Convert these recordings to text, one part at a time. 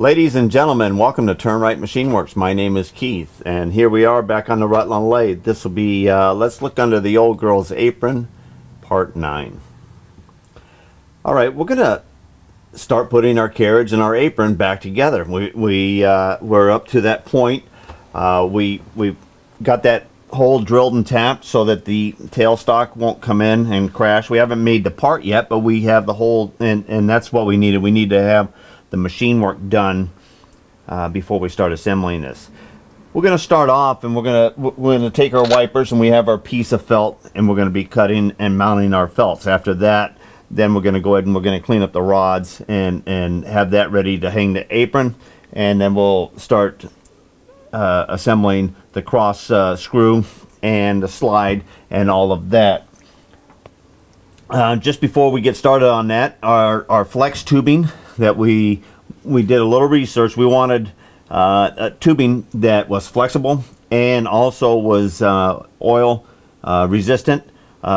Ladies and gentlemen, welcome to Turnright Machine Works. My name is Keith, and here we are back on the Rutland lathe. This will be Let's Look Under the Old Girl's Apron, Part 9. Alright, we're going to start putting our carriage and our apron back together. We're up to that point. We've got that hole drilled and tapped so that the tailstock won't come in and crash. We haven't made the part yet, but we have the hole, and that's what we needed. We need to have the machine work done before we start assembling this. We're going to start off, and we're going to take our wipers, and we have our piece of felt, and we're going to be cutting and mounting our felts. After that, then we're going to go ahead and we're going to clean up the rods and have that ready to hang the apron, and then we'll start assembling the cross screw and the slide and all of that. Just before we get started on that, our flex tubing that we did a little research. We wanted a tubing that was flexible and also was oil resistant,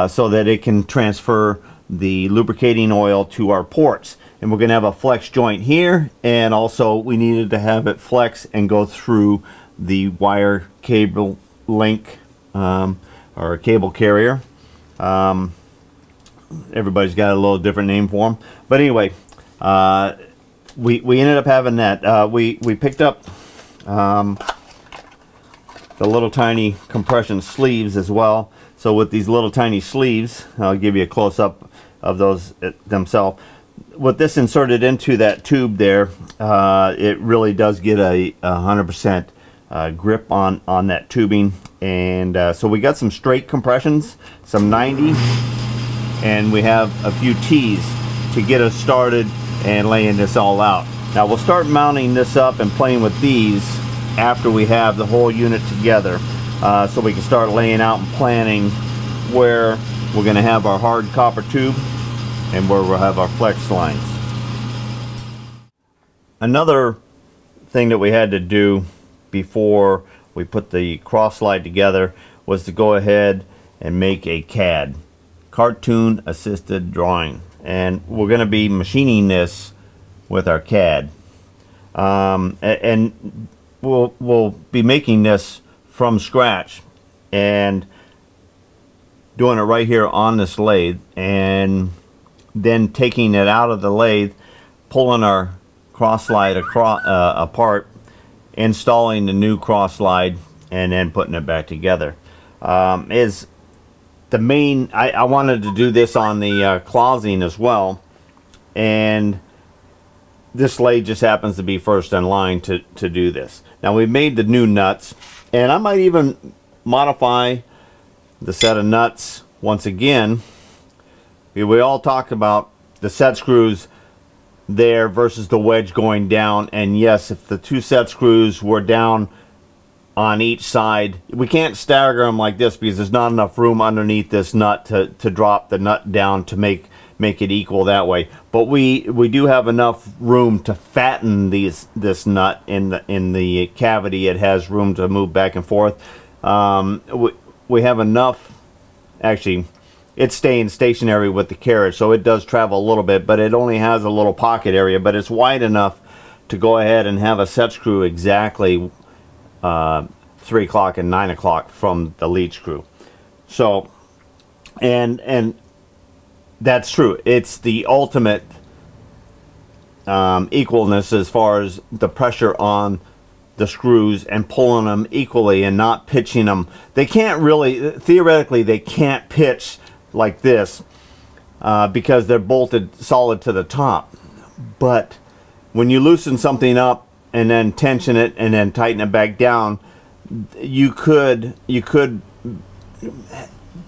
so that it can transfer the lubricating oil to our ports. And we're going to have a flex joint here, and also we needed to have it flex and go through the wire cable link, or cable carrier. Everybody's got a little different name for them, but anyway, we ended up having that. We picked up the little tiny compression sleeves as well. So with these little tiny sleeves, I'll give you a close-up of those themselves. With this inserted into that tube there, it really does get a 100% grip on that tubing. And so we got some straight compressions, some 90, and we have a few T's to get us started and laying this all out. Now we'll start mounting this up and playing with these after we have the whole unit together, so we can start laying out and planning where we're going to have our hard copper tube and where we'll have our flex lines. Another thing that we had to do before we put the cross slide together was to go ahead and make a CAD, cartoon assisted drawing. And we're going to be machining this with our CAD, and we'll be making this from scratch and doing it right here on this lathe, and then taking it out of the lathe, pulling our cross slide apart, installing the new cross slide, and then putting it back together. I wanted to do this on the clothing as well, and this lathe just happens to be first in line to do this. Now we made the new nuts, and I might even modify the set of nuts once again. We all talk about the set screws there versus the wedge going down, and yes, if the two set screws were down on each side, we can't stagger them like this because there's not enough room underneath this nut to drop the nut down to make it equal that way. But we do have enough room to fatten this nut in the cavity. It has room to move back and forth. We have enough. Actually, it's staying stationary with the carriage, so it does travel a little bit, but it only has a little pocket area, but it's wide enough to go ahead and have a set screw exactly 3 o'clock and 9 o'clock from the lead screw. So and that's true. It's the ultimate equalness as far as the pressure on the screws and pulling them equally and not pitching them. They can't really, theoretically, they can't pitch like this because they're bolted solid to the top. But when you loosen something up and then tension it and then tighten it back down, you could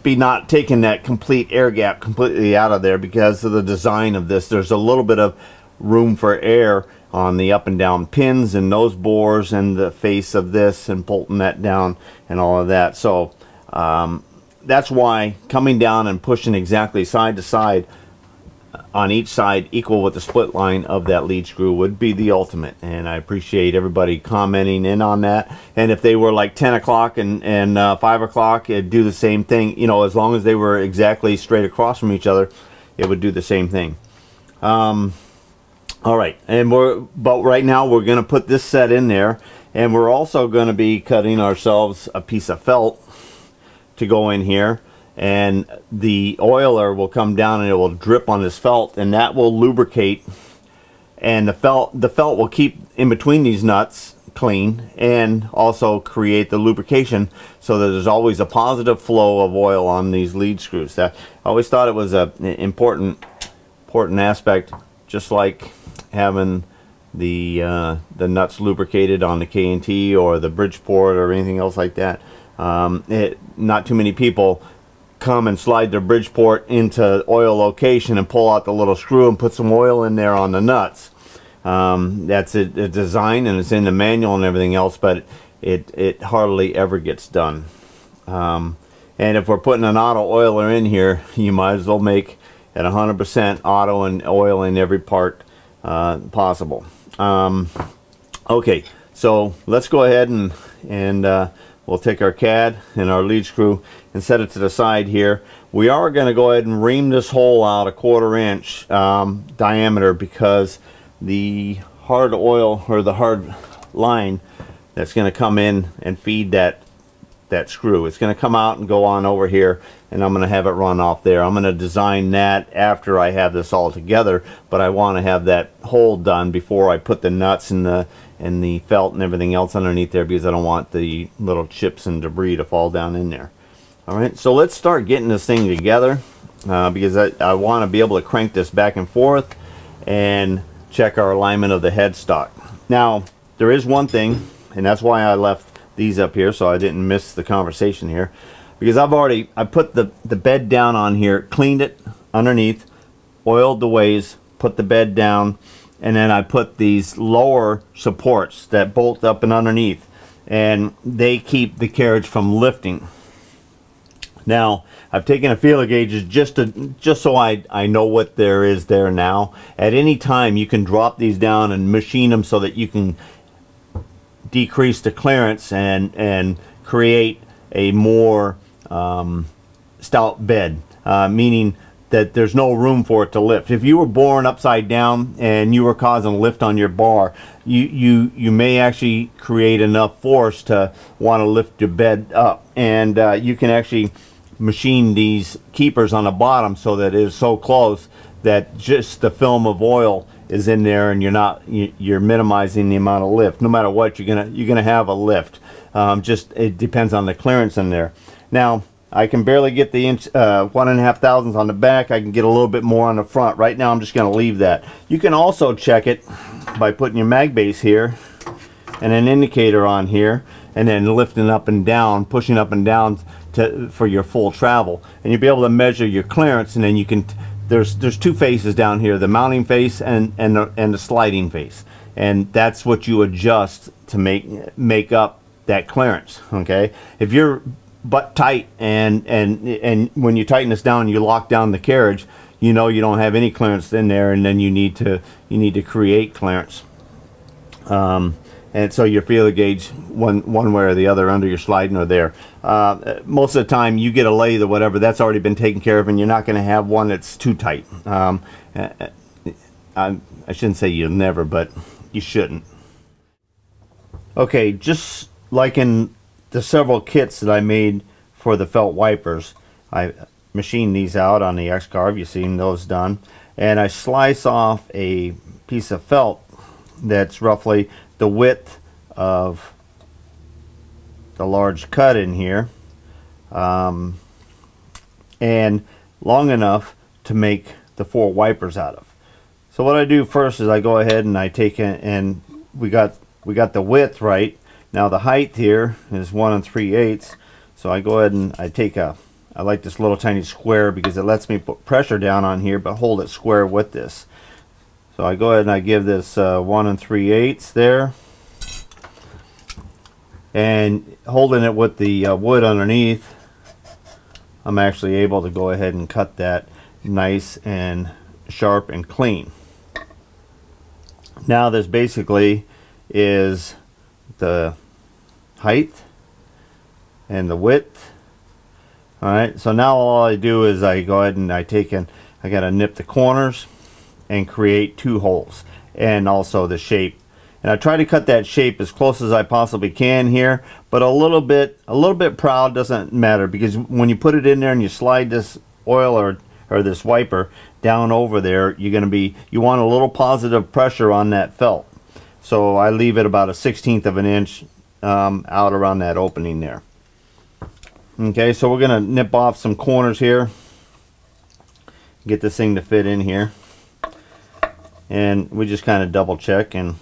be not taking that complete air gap completely out of there. Because of the design of this, there's a little bit of room for air on the up and down pins and nose bores and the face of this, and bolting that down and all of that. So that's why coming down and pushing exactly side to side on each side equal with the split line of that lead screw would be the ultimate. And I appreciate everybody commenting in on that. And if they were like 10 o'clock and 5 o'clock, it'd do the same thing. You know, as long as they were exactly straight across from each other, it would do the same thing. All right, and right now we're going to put this set in there, and we're also going to be cutting ourselves a piece of felt to go in here, and the oiler will come down and it will drip on this felt, and that will lubricate, and the felt will keep in between these nuts clean and also create the lubrication so that there's always a positive flow of oil on these lead screws. That I always thought it was an important aspect, just like having the nuts lubricated on the K&T or the Bridgeport or anything else like that. Not too many people come and slide their Bridgeport into oil location and pull out the little screw and put some oil in there on the nuts. That's a design, and it's in the manual and everything else, but it hardly ever gets done. And if we're putting an auto oiler in here, you might as well make at 100% auto and oil in every part possible. Okay, so let's go ahead and we'll take our CAD and our lead screw and set it to the side here. We are going to go ahead and ream this hole out 1/4 inch diameter, because the hard oil or the hard line that's going to come in and feed that screw, it's going to come out and go on over here, and I'm going to have it run off there. I'm going to design that after I have this all together, but I want to have that hole done before I put the nuts and the felt and everything else underneath there, because I don't want the little chips and debris to fall down in there. All right, so let's start getting this thing together, because I want to be able to crank this back and forth and check our alignment of the headstock. Now, there is one thing, and that's why I left these up here, so I didn't miss the conversation here, because I put the bed down on here, cleaned it underneath, oiled the ways, put the bed down, and then I put these lower supports that bolt up and underneath, and they keep the carriage from lifting. Now, I've taken a feeler gauge just so I know what there is there now. At any time, you can drop these down and machine them so that you can decrease the clearance and create a more stout bed, meaning that there's no room for it to lift. If you were born upside down and you were causing lift on your bar, you may actually create enough force to want to lift your bed up, and you can actually machine these keepers on the bottom so that it is so close that just the film of oil is in there, and you're minimizing the amount of lift. No matter what, you're gonna have a lift. Just it depends on the clearance in there. Now, I can barely get the 1.5 thousandths on the back. I can get a little bit more on the front. Right now, I'm just gonna leave that. You can also check it by putting your mag base here and an indicator on here, and then lifting up and down, pushing up and down for your full travel, and you'll be able to measure your clearance, and then you can. There's two faces down here, the mounting face and the sliding face, and that's what you adjust to make up that clearance. Okay, if you're butt tight and when you tighten this down, you lock down the carriage, you know you don't have any clearance in there, and then you need to create clearance, and so your feeler gauge one way or the other under your sliding or there. Most of the time you get a lathe or whatever, that's already been taken care of, and you're not going to have one that's too tight. I shouldn't say you'll never, but you shouldn't. Okay, just like in the several kits that I made for the felt wipers, I machined these out on the X-Carve, you've seen those done, and I slice off a piece of felt that's roughly the width of the large cut in here, and long enough to make the 4 wipers out of. So what I do first is I go ahead and I take it, and we got the width right. Now the height here is 1 3/8, so I go ahead and I take I like this little tiny square because it lets me put pressure down on here but hold it square with this. So I go ahead and I give this 1 3/8 there, and holding it with the wood underneath, I'm actually able to go ahead and cut that nice and sharp and clean. Now this basically is the height and the width. All right, so now all I do is I go ahead and I gotta nip the corners and create 2 holes, and also the shape. And I try to cut that shape as close as I possibly can here, but a little bit proud doesn't matter, because when you put it in there and you slide this oil or this wiper down over there, you're going to be, you want a little positive pressure on that felt. So I leave it about a 1/16 of an inch out around that opening there. Okay, so we're going to nip off some corners here, get this thing to fit in here, and we just kind of double check and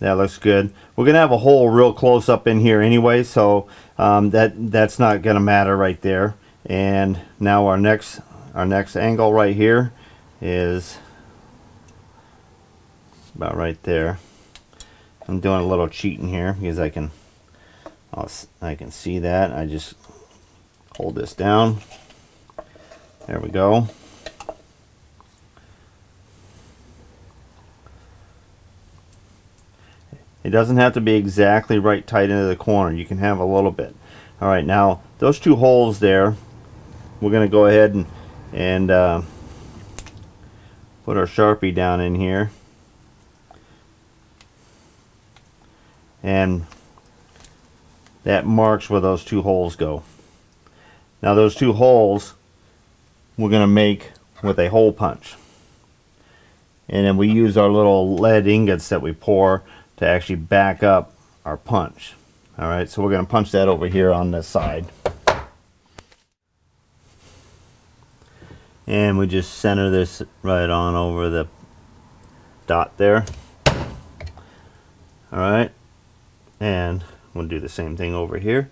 that looks good. We're gonna have a hole real close up in here anyway, so that's not gonna matter right there. And now our next angle right here is about right there. I'm doing a little cheating here because I can see that. I just hold this down. There we go. It doesn't have to be exactly right tight into the corner. You can have a little bit. All right, now those two holes there, we're going to go ahead and put our Sharpie down in here. And that marks where those two holes go. Now those two holes we're going to make with a hole punch. And then we use our little lead ingots that we pour to actually back up our punch. All right, so we're going to punch that over here on this side, and we just center this right on over the dot there. All right, and we'll do the same thing over here.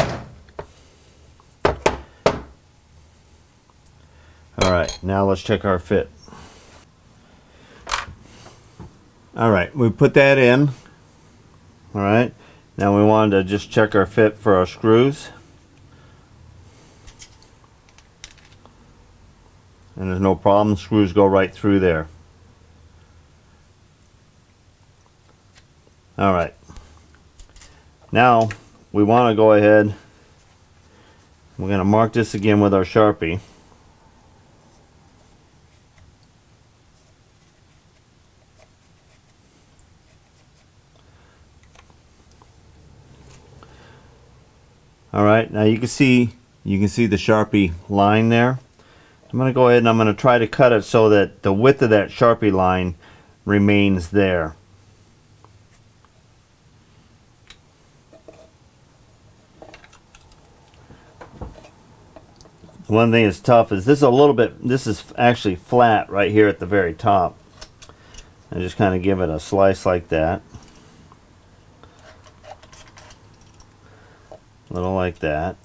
All right, now let's check our fit. All right, we put that in. All right, now we wanted to just check our fit for our screws. And there's no problem, screws go right through there. All right, now we want to go ahead, we're going to mark this again with our Sharpie. All right, now you can see the Sharpie line there. I'm going to go ahead and I'm going to try to cut it so that the width of that Sharpie line remains there. One thing that's tough is this is a little bit, this is actually flat right here at the very top. I just kind of give it a slice like that. A little like that.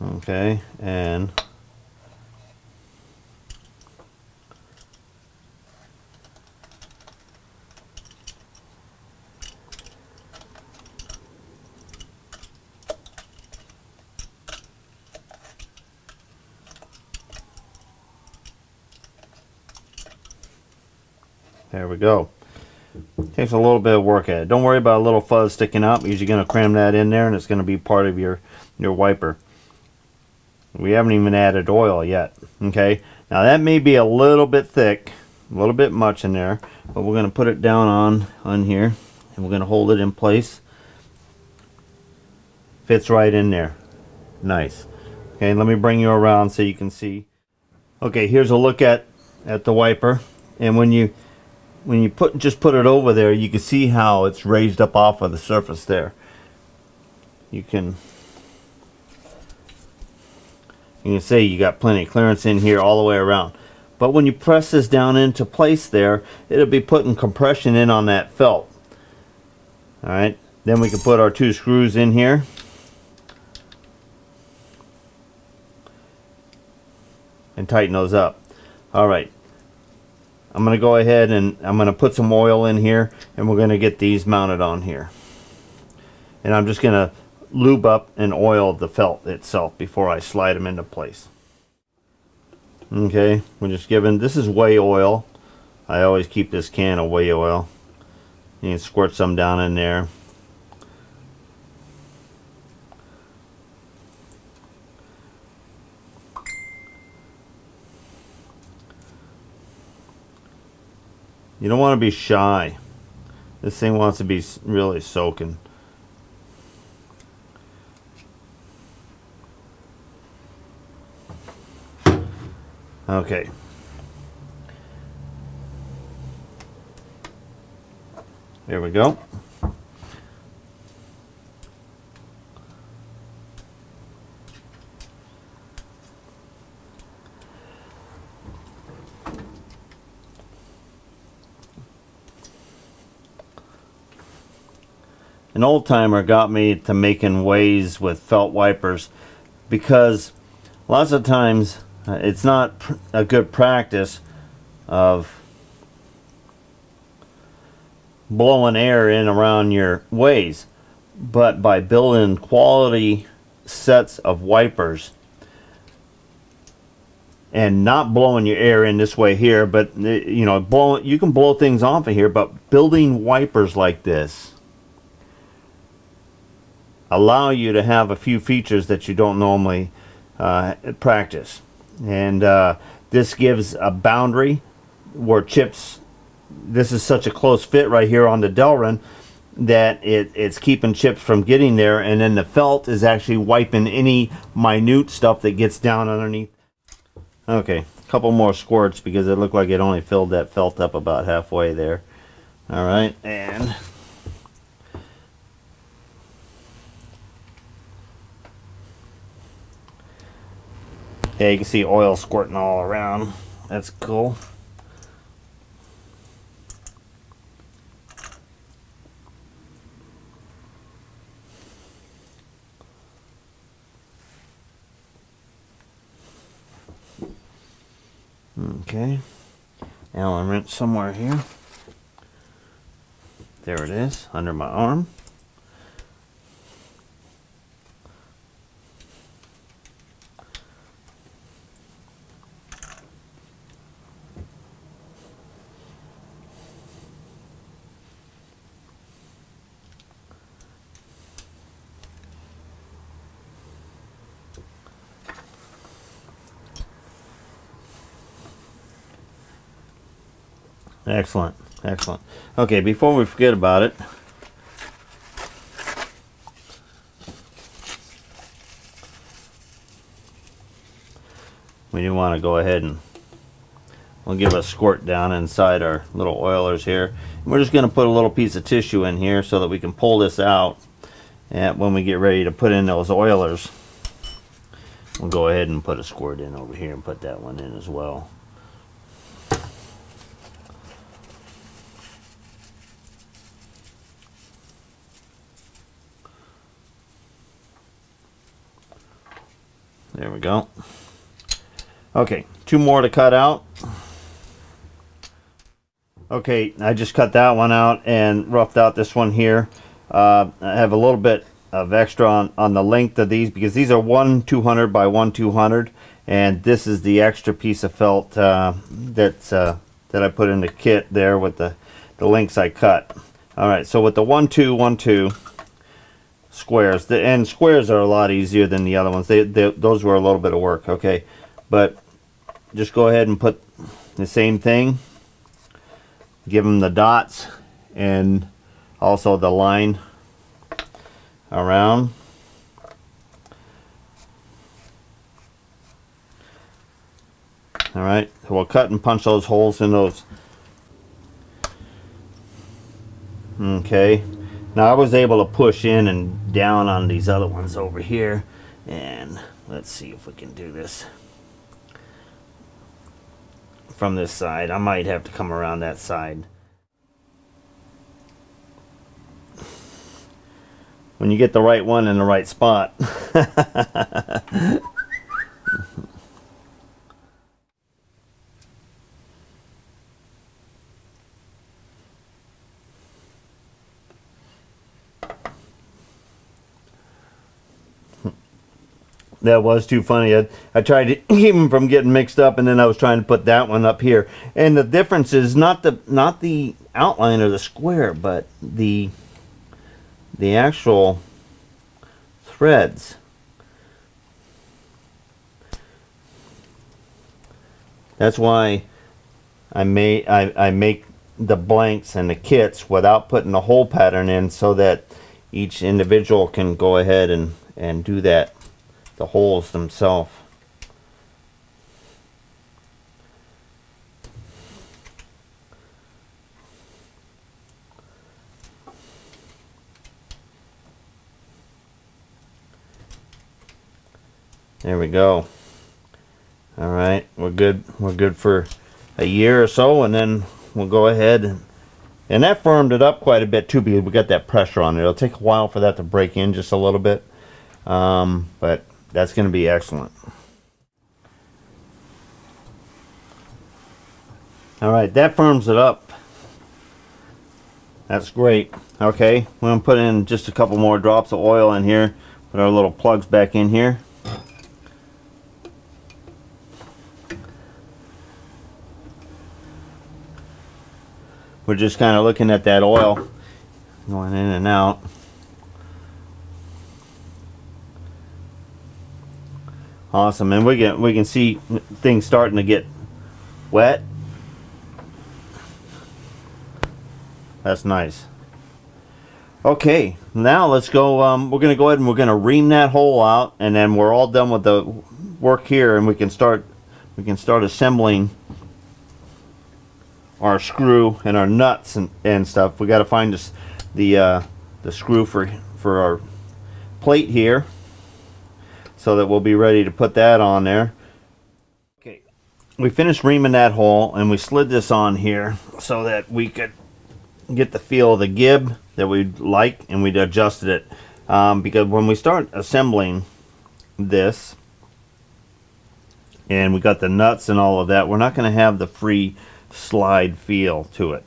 Okay, and there we go. Takes a little bit of work at it. Don't worry about a little fuzz sticking up because you're going to cram that in there and it's going to be part of your wiper. We haven't even added oil yet. Okay, now that may be a little bit thick, a little bit much in there, but we're going to put it down on here and we're going to hold it in place. Fits right in there. Nice. Okay, let me bring you around so you can see. Okay, here's a look at the wiper, and when you just put it over there, you can see how it's raised up off of the surface there. You can see you got plenty of clearance in here all the way around. But when you press this down into place there, it'll be putting compression in on that felt. All right, then we can put our two screws in here. And tighten those up. All right. I'm going to go ahead and I'm going to put some oil in here and we're going to get these mounted on here. And I'm just going to lube up and oil the felt itself before I slide them into place. Okay, we're just giving, this is whey oil. I always keep this can of whey oil. You can squirt some down in there. You don't want to be shy. This thing wants to be really soaking. Okay. There we go. An old timer got me to making ways with felt wipers because lots of times it's not a good practice of blowing air in around your ways, but by building quality sets of wipers and not blowing your air in this way here, but you know, you can blow things off of here, but building wipers like this allow you to have a few features that you don't normally practice. And this gives a boundary where chips, this is such a close fit right here on the Delrin that it's keeping chips from getting there, and then the felt is actually wiping any minute stuff that gets down underneath. Okay, a couple more squirts because it looked like it only filled that felt up about halfway there. All right, and yeah, you can see oil squirting all around. That's cool. Okay, Allen wrench somewhere here. There it is, under my arm. Excellent, excellent. Okay, before we forget about it, we do want to go ahead and we'll give a squirt down inside our little oilers here. And we're just going to put a little piece of tissue in here so that we can pull this out, and when we get ready to put in those oilers, we'll go ahead and put a squirt in over here and put that one in as well. There we go. Okay, two more to cut out. Okay, I just cut that one out and roughed out this one here. I have a little bit of extra on the length of these because these are 1/200 by 1/200, and this is the extra piece of felt that I put in the kit there with the lengths I cut. All right, so with the 1/2, 1/2 squares, and squares are a lot easier than the other ones. Those were a little bit of work. Okay, but just go ahead and put the same thing, give them the dots and also the line around. All right, so we'll cut and punch those holes in those. Okay, now I was able to push in and down on these other ones over here, and let's see if we can do this from this side. I might have to come around that side. When you get the right one in the right spot. That was too funny. I tried to keep them from getting mixed up, and then I was trying to put that one up here. And the difference is not the outline of the square, but the actual threads. That's why I make the blanks and the kits without putting the whole pattern in, so that each individual can go ahead and do that, the holes themselves. There we go. All right, we're good. We're good for a year or so, and then we'll go ahead and that firmed it up quite a bit too, because we got that pressure on it. It'll take a while for that to break in just a little bit, but that's going to be excellent. All right, that firms it up. That's great. Okay, we're going to put in just a couple more drops of oil in here. Put our little plugs back in here. We're just kind of looking at that oil going in and out. Awesome, and we can see things starting to get wet. That's nice. Okay, now let's go. We're going to go ahead and we're going to ream that hole out, and then we're all done with the work here, and we can start assembling our screw and our nuts and stuff. We got to find this, the screw for our plate here, so that we'll be ready to put that on there. Okay, we finished reaming that hole, and we slid this on here so that we could get the feel of the gib that we'd like, and we'd adjusted it, because when we start assembling this and we got the nuts and all of that, we're not going to have the free slide feel to it.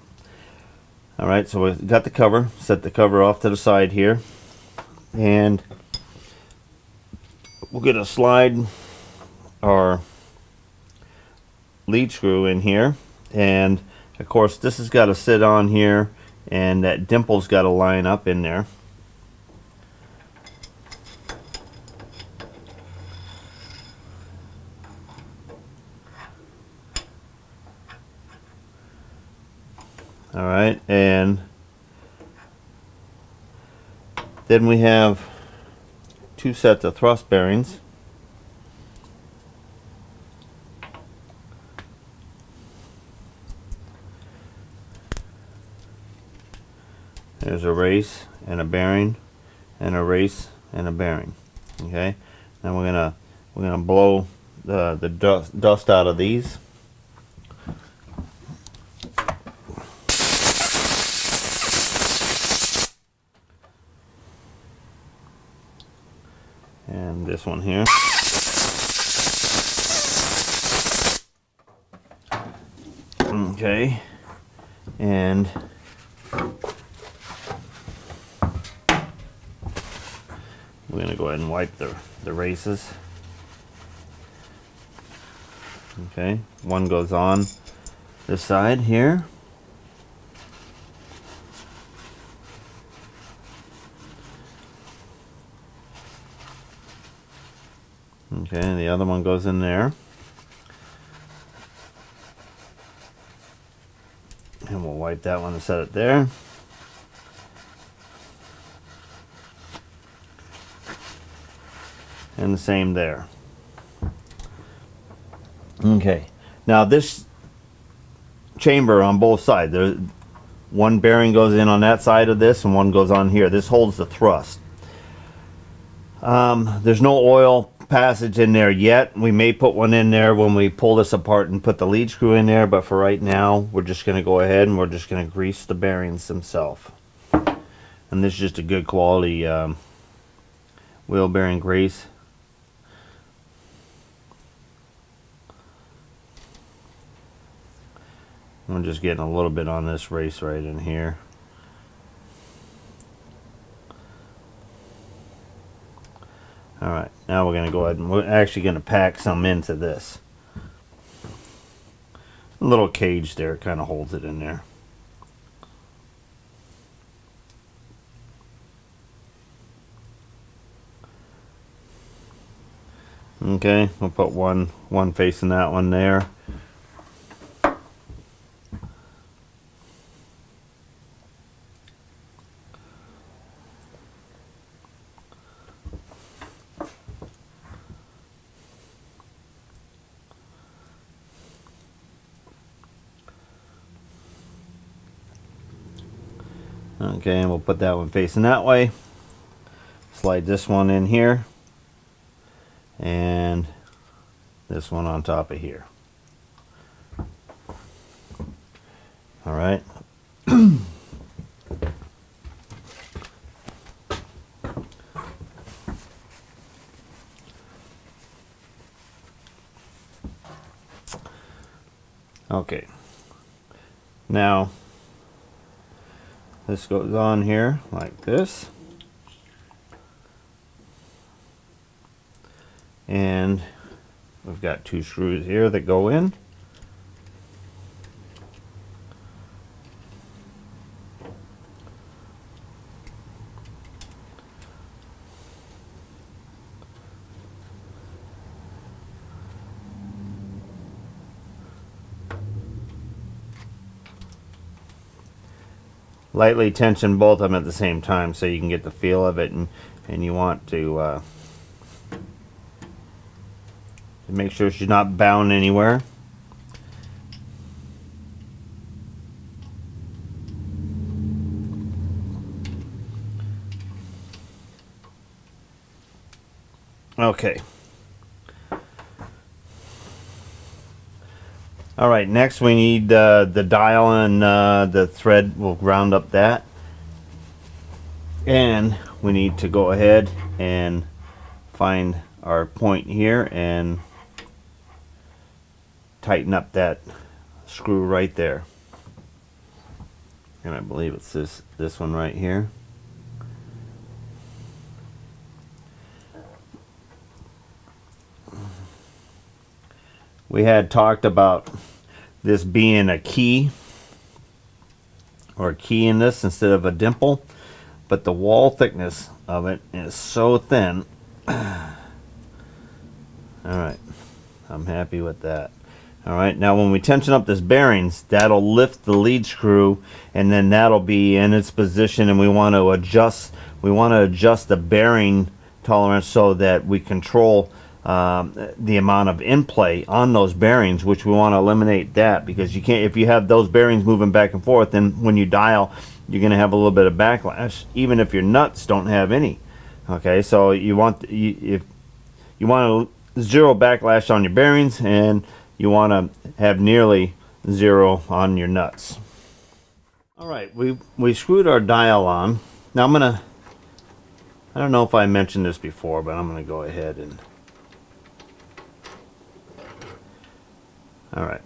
All right, so we got the cover, set the cover off to the side here, and we're going to slide our lead screw in here, and of course this has got to sit on here, and that dimple's got to line up in there. All right, and then we have two sets of thrust bearings. There's a race and a bearing, and a race and a bearing. Okay, now we're gonna blow the dust out of these. And this one here. Okay. And we're going to go ahead and wipe the races. Okay. One goes on this side here. Okay, and the other one goes in there. And we'll wipe that one and set it there. And the same there. Okay, now this chamber on both sides, one bearing goes in on that side of this and one goes on here. This holds the thrust. There's no oil passage in there yet. We may put one in there when we pull this apart and put the lead screw in there, but for right now we're just going to go ahead and we're just going to grease the bearings themselves. And this is just a good quality wheel bearing grease. I'm just getting a little bit on this race right in here. All right, Now we're going to go ahead and we're actually going to pack some into this. A little cage there kind of holds it in there. Okay, we'll put one facing that one there. Okay, and we'll put that one facing that way. Slide this one in here. And this one on top of here. All right. Okay. Now, this goes on here like this. And we've got two screws here that go in. Lightly tension both of them at the same time so you can get the feel of it, and you want to make sure she's not bound anywhere. Okay. All right, next we need the dial and the thread. We'll round up that. And we need to go ahead and find our point here and tighten up that screw right there. And I believe it's this one right here. We had talked about this being a key, or a key in this instead of a dimple, but the wall thickness of it is so thin. Alright, I'm happy with that. Alright, now when we tension up this bearings, that'll lift the lead screw, and then that'll be in its position, and we want to adjust the bearing tolerance so that we control the amount of in play on those bearings, which we want to eliminate that, because you can't, if you have those bearings moving back and forth, then when you dial you're going to have a little bit of backlash, even if your nuts don't have any. Okay, so if you want zero backlash on your bearings, and you want to have nearly zero on your nuts. Alright, we screwed our dial on. Now I don't know if I mentioned this before, but I'm going to go ahead and... Alright.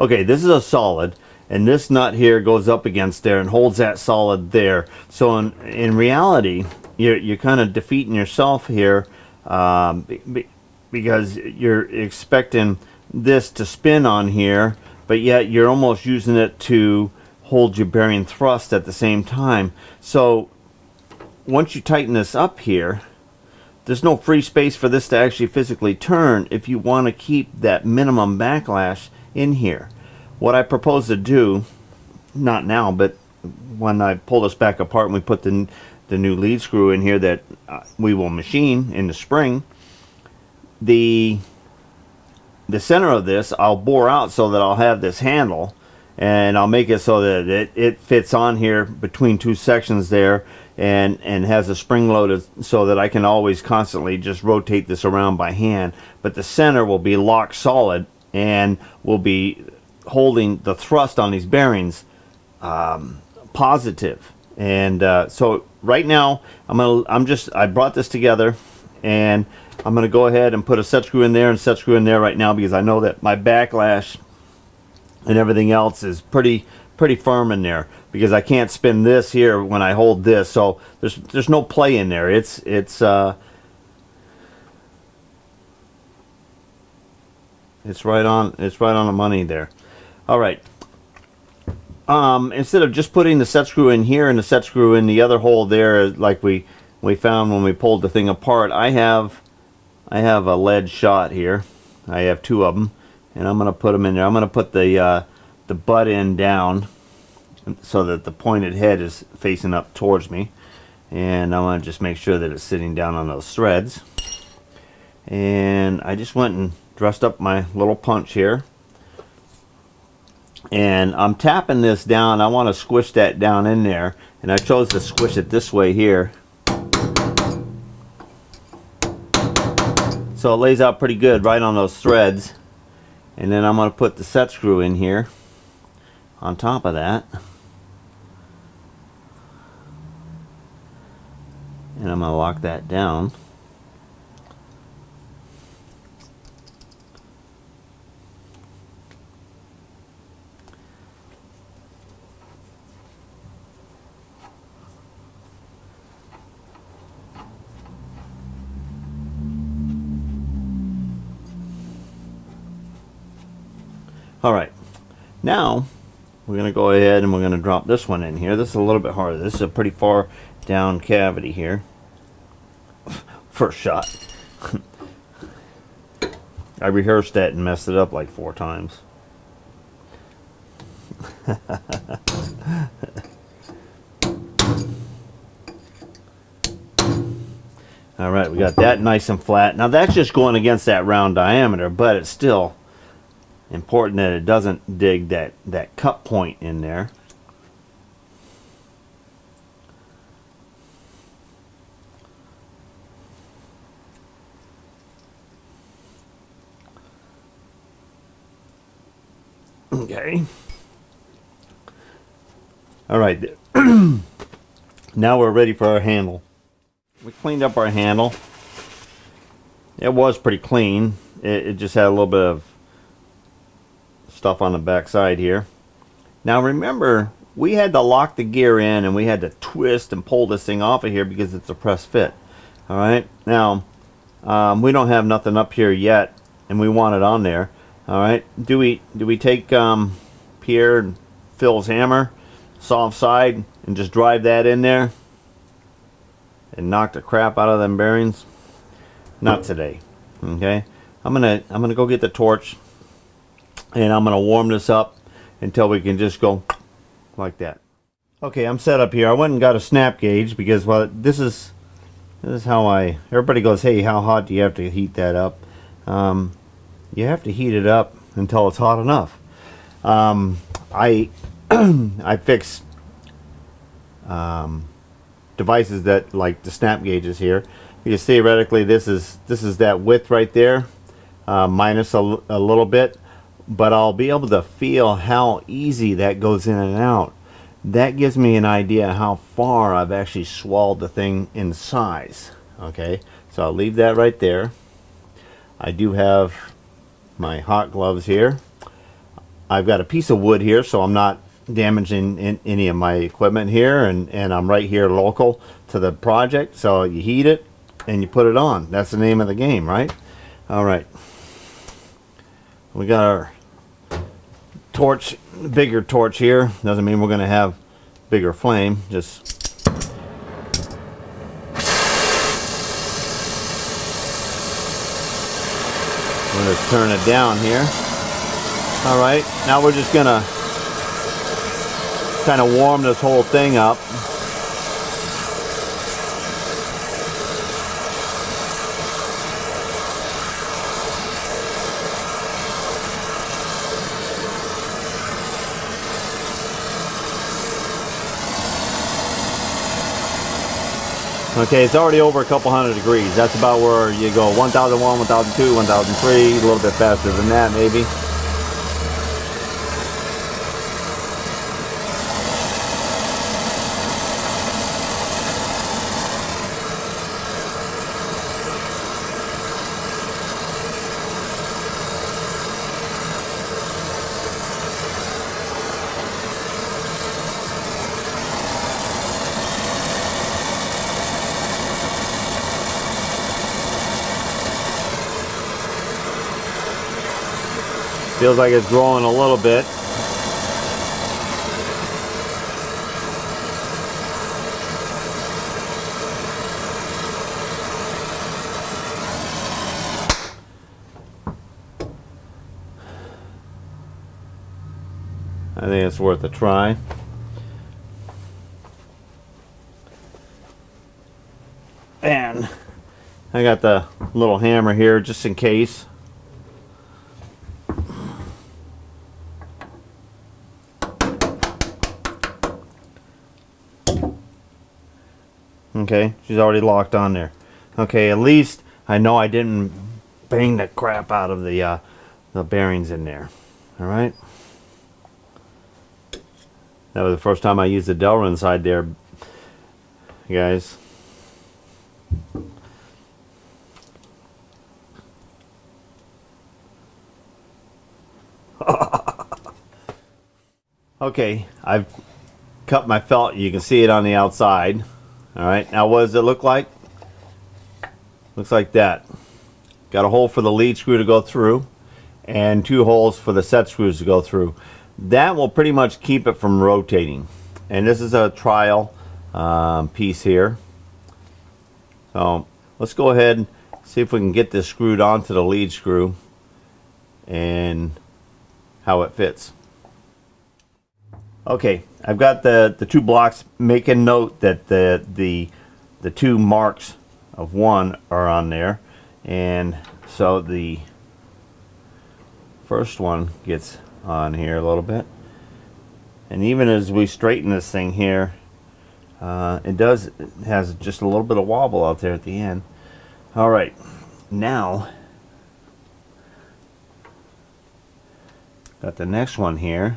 Okay, this is a solid. And this nut here goes up against there and holds that solid there. So in reality, you're kind of defeating yourself here, because you're expecting this to spin on here, but yet you're almost using it to hold your bearing thrust at the same time. So once you tighten this up here, there's no free space for this to actually physically turn if you want to keep that minimum backlash in here. What I propose to do, not now, but when I pull this back apart and we put the new lead screw in here that we will machine in the spring, the center of this I'll bore out so that I'll have this handle, and I'll make it so that it fits on here between two sections there, and has a spring loaded so that I can always constantly just rotate this around by hand. But the center will be locked solid and will be holding the thrust on these bearings positive. And so right now I brought this together, and I'm gonna go ahead and put a set screw in there and set screw in there right now, because I know that my backlash and everything else is pretty firm in there, because I can't spin this here when I hold this, so there's no play in there. It's right on, it's right on the money there. All right, instead of just putting the set screw in here and the set screw in the other hole there like we found when we pulled the thing apart, I have a lead shot here. I have two of them, and I'm going to put them in there. I'm going to put the butt end down so that the pointed head is facing up towards me, and I want to just make sure that it's sitting down on those threads. And I just went and dressed up my little punch here, and I'm tapping this down. I want to squish that down in there, and I chose to squish it this way here, so it lays out pretty good right on those threads. And then I'm going to put the set screw in here on top of that, and I'm going to lock that down. All right, now we're going to go ahead and we're going to drop this one in here. This is a little bit harder. This is a pretty far down cavity here. First shot. I rehearsed that and messed it up like 4 times. All right, we got that nice and flat. Now that's just going against that round diameter, but it's still important that it doesn't dig that cut point in there. Okay. All right. Now we're ready for our handle. We cleaned up our handle. It was pretty clean. It just had a little bit of stuff on the back side here. Now remember, we had to lock the gear in and we had to twist and pull this thing off of here because it's a press fit. All right, now we don't have nothing up here yet, and we want it on there. All right, do we take Pierre and Phil's hammer, soft side, and just drive that in there and knock the crap out of them bearings? Not today. Okay, I'm gonna go get the torch, and I'm going to warm this up until we can just go like that. Okay, I'm set up here. I went and got a snap gauge because, well, this is how everybody goes, hey, how hot do you have to heat that up? You have to heat it up until it's hot enough. I fix devices that, like the snap gauges here, because theoretically this is that width right there, minus a little bit. But I'll be able to feel how easy that goes in and out. That gives me an idea how far I've actually swallowed the thing in size. Okay, so I'll leave that right there. I do have my hot gloves here. I've got a piece of wood here, so I'm not damaging any of my equipment here, and I'm right here local to the project. So you heat it and you put it on. That's the name of the game, right? All right, we got our torch, bigger torch here. Doesn't mean we're going to have bigger flame, just I'm going to turn it down here. All right, now we're just going to kind of warm this whole thing up. Okay, it's already over a couple hundred degrees. That's about where you go 1001, 1002, 1003, a little bit faster than that maybe. Feels like it's growing a little bit. I think it's worth a try. And I got the little hammer here just in case. Okay, she's already locked on there. Okay, at least I know I didn't bang the crap out of the bearings in there. All right. That was the first time I used the Delrin side there, guys. Okay, I've cut my felt. You can see it on the outside. All right, now what does it look like? Looks like that. Got a hole for the lead screw to go through and two holes for the set screws to go through. That will pretty much keep it from rotating. And this is a trial piece here. So let's go ahead and see if we can get this screwed onto the lead screw and how it fits. Okay, I've got the two blocks. Make a note that the two marks of one are on there. And so the first one gets on here a little bit, and even as we straighten this thing here, it has just a little bit of wobble out there at the end. All right, now got the next one here.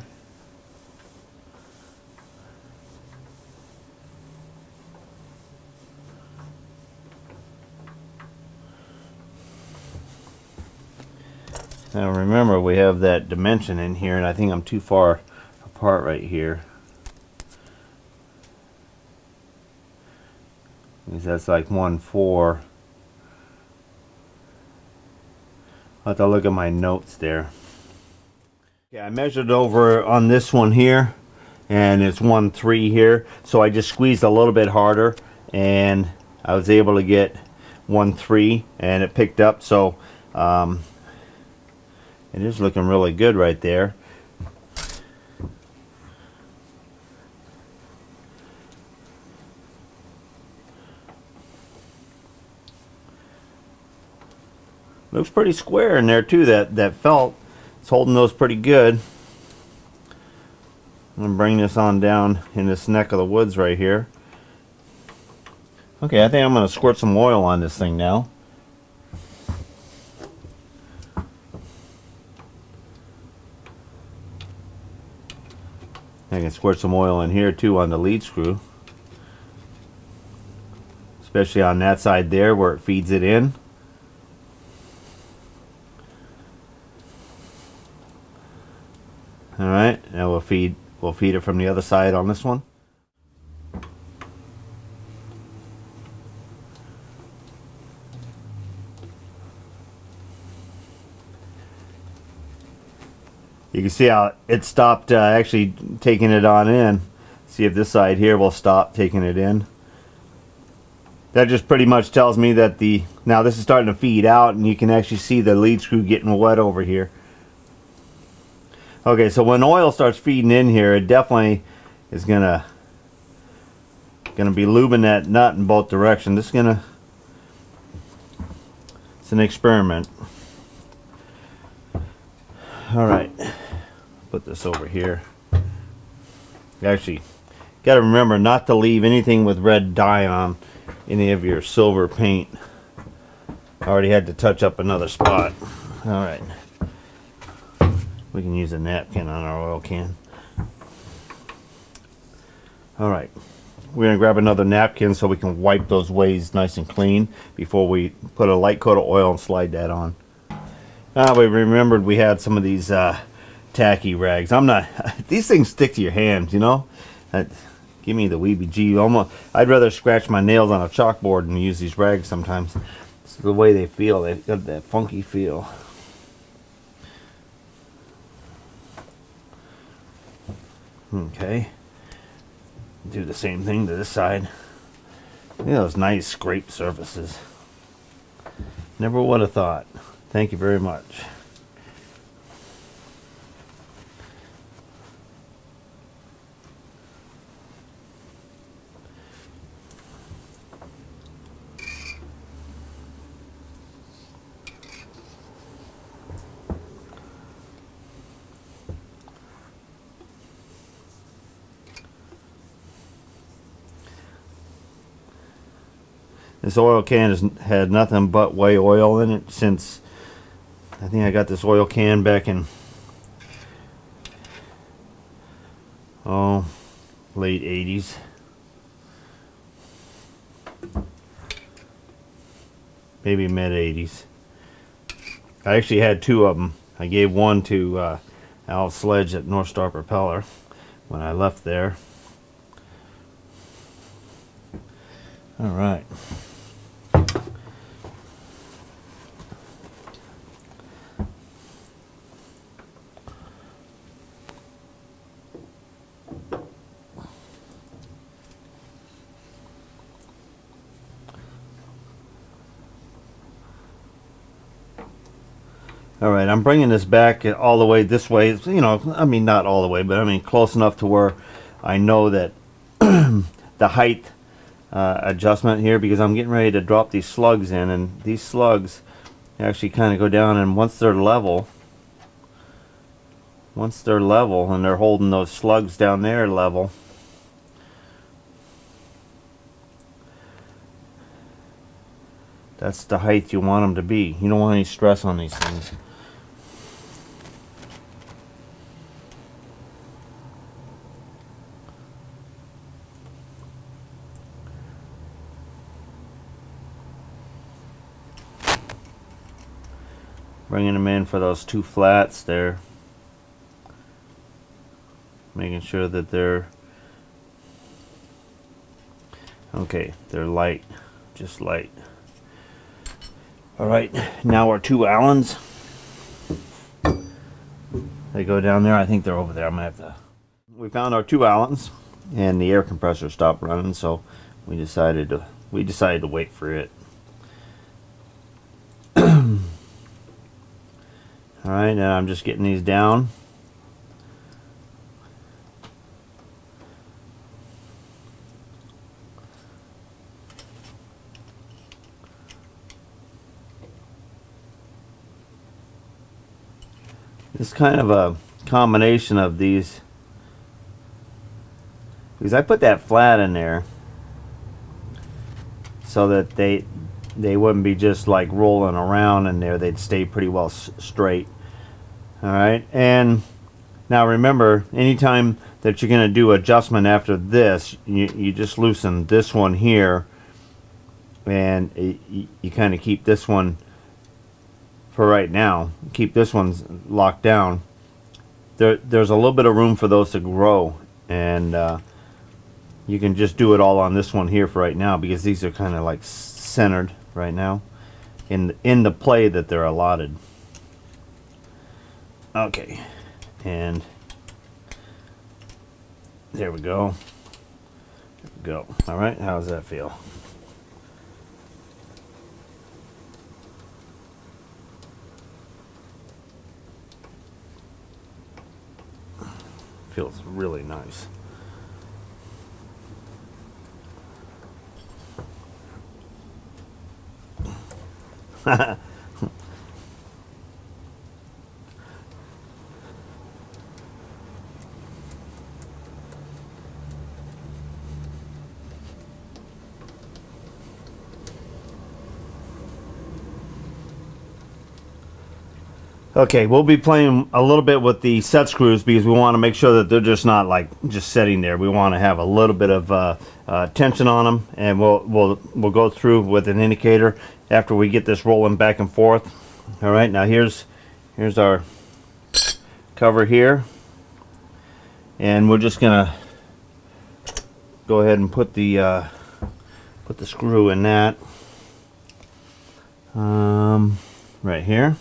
Now remember, we have that dimension in here, and I think I'm too far apart right here. Because that's like 1/4. I'll have to look at my notes there. Yeah, I measured over on this one here, and it's 1/3 here. So I just squeezed a little bit harder, and I was able to get 1/3, and it picked up. So it is looking really good right there. Looks pretty square in there too. That felt, it's holding those pretty good. I'm gonna bring this on down in this neck of the woods right here. Okay, I think I'm gonna squirt some oil on this thing now. I can squirt some oil in here too on the lead screw, especially on that side there where it feeds it in. All right, now we'll feed it from the other side on this one. You can see how it stopped actually taking it on in. See if this side here will stop taking it in. That just pretty much tells me that now this is starting to feed out, and you can actually see the lead screw getting wet over here. Okay, so when oil starts feeding in here, it definitely is gonna be lubing that nut in both directions. It's an experiment. All right. Put this over here. Actually, gotta remember not to leave anything with red dye on any of your silver paint. I already had to touch up another spot. All right, we can use a napkin on our oil can. All right, we're gonna grab another napkin so we can wipe those ways nice and clean before we put a light coat of oil and slide that on. Now we remembered we had some of these tacky rags. These things stick to your hands, you know. Give me the weebie gee. Almost, I'd rather scratch my nails on a chalkboard than use these rags sometimes. It's the way they feel. They've got that funky feel. Okay. Do the same thing to this side. Look at those nice scraped surfaces. Never would have thought. Thank you very much. This oil can has had nothing but whey oil in it since I think I got this oil can back in late 80s. Maybe mid 80s. I actually had two of them. I gave one to Al Sledge at North Star Propeller when I left there. All right. Alright, I'm bringing this back all the way this way, you know, I mean not all the way, but I mean close enough to where I know that the height adjustment here, because I'm getting ready to drop these slugs in, and these slugs actually kind of go down, and once they're level and they're holding those slugs down there level, that's the height you want them to be. You don't want any stress on these things. Bringing them in for those two flats there, making sure that they're okay, they're light, just light. Alright, now our 2 Allens, they go down there. I think they're over there. I'm gonna have to... We found our 2 Allens and the air compressor stopped running, so we decided to wait for it. Alright, now I'm just getting these down. It's kind of a combination of these, because I put that flat in there so that they wouldn't be just like rolling around in there. They'd stay pretty well straight. Alright, and now remember, anytime that you're going to do adjustment after this, you just loosen this one here, and you kind of keep this one, for right now, keep this one locked down. There's a little bit of room for those to grow, and you can just do it all on this one here for right now, because these are kind of like centered right now in the play that they're allotted. Okay, and there we go. There we go. All right, how does that feel? Feels really nice. Okay, we'll be playing a little bit with the set screws, because we want to make sure that they're just not like just sitting there. We want to have a little bit of tension on them, and we'll go through with an indicator after we get this rolling back and forth. All right, now here's our cover here, and we're just gonna go ahead and put the screw in that right here.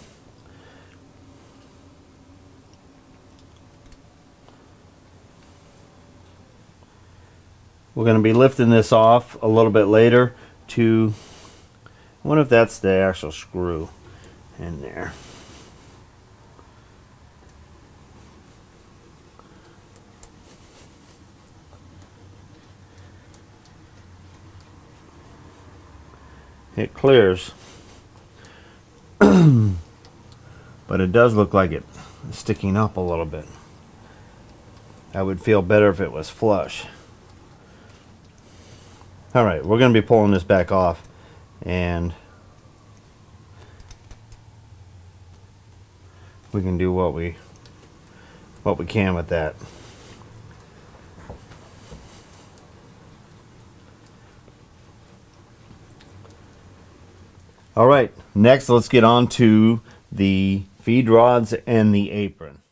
We're going to be lifting this off a little bit later to, I wonder if that's the actual screw in there. It clears, but it does look like it's sticking up a little bit. I would feel better if it was flush. All right, we're going to be pulling this back off, and we can do what we can with that. All right, next let's get on to the feed rods and the apron.